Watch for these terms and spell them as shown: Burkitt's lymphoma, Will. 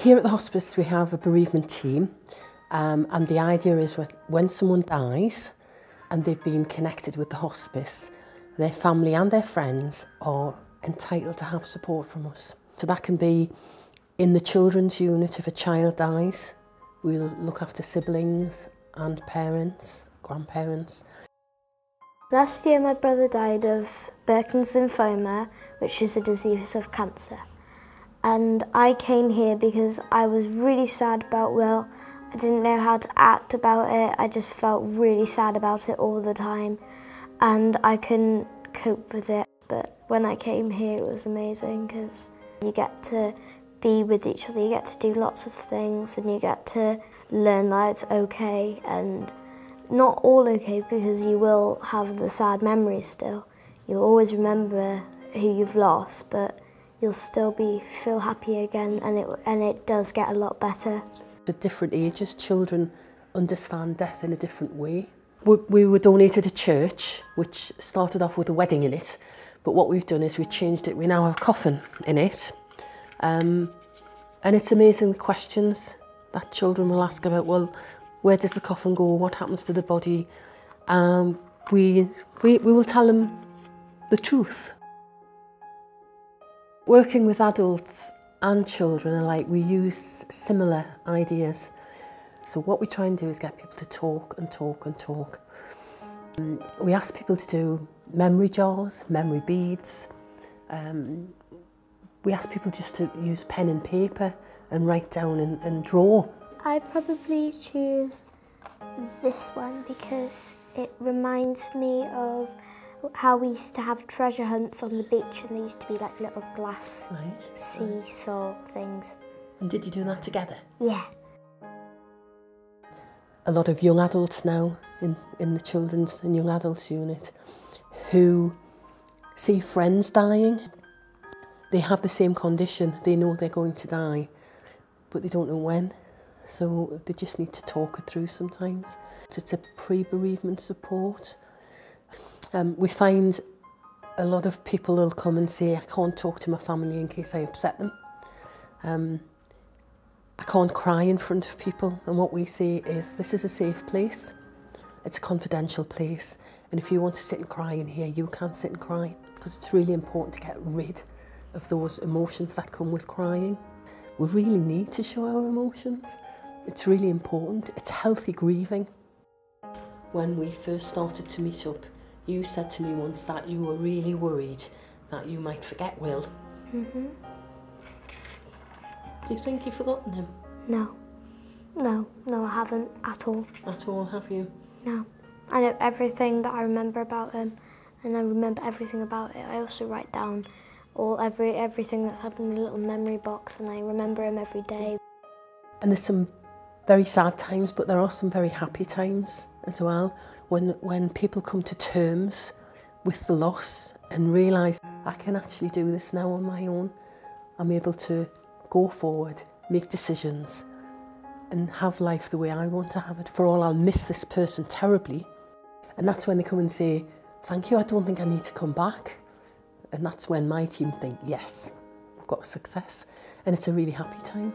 Here at the hospice we have a bereavement team, and the idea is when someone dies and they've been connected with the hospice, their family and their friends are entitled to have support from us. So that can be in the children's unit. If a child dies, we'll look after siblings and parents, grandparents. Last year my brother died of Burkitt's lymphoma, which is a disease of cancer. And I came here because I was really sad about Will. I didn't know how to act about it. I just felt really sad about it all the time and I couldn't cope with it. But when I came here it was amazing because you get to be with each other, you get to do lots of things and you get to learn that it's okay and not all okay, because you will have the sad memories still. You'll always remember who you've lost, but you'll still feel happy again, and it does get a lot better. At different ages, children understand death in a different way. We were donated a church, which started off with a wedding in it, but what we've done is we changed it. We now have a coffin in it, and it's amazing the questions that children will ask about, well, where does the coffin go? What happens to the body? We will tell them the truth. Working with adults and children alike, we use similar ideas. So what we try and do is get people to talk and talk and talk. We ask people to do memory jars, memory beads. We ask people just to use pen and paper and write down and draw. I'd probably choose this one because it reminds me of how we used to have treasure hunts on the beach, and there used to be like little glass seesaw things. And did you do that together? Yeah. A lot of young adults now in the children's and young adults unit who see friends dying. They have the same condition, they know they're going to die, but they don't know when. So they just need to talk it through sometimes. So it's a pre-bereavement support. We find a lot of people will come and say, I can't talk to my family in case I upset them. I can't cry in front of people. And what we say is, this is a safe place. It's a confidential place. And if you want to sit and cry in here, you can sit and cry, because it's really important to get rid of those emotions that come with crying. We really need to show our emotions. It's really important. It's healthy grieving. When we first started to meet up, you said to me once that you were really worried that you might forget Will. Mm-hmm. Do you think you've forgotten him? No. No, I haven't at all. At all, have you? No. I know everything that I remember about him, and I remember everything about it. I also write down everything that's happened in a little memory box, and I remember him every day. And there's some very sad times, but there are some very happy times as well. When people come to terms with the loss and realise, I can actually do this now on my own. I'm able to go forward, make decisions and have life the way I want to have it. For all, I'll miss this person terribly. And that's when they come and say, thank you, I don't think I need to come back. And that's when my team think, yes, we've got success. And it's a really happy time.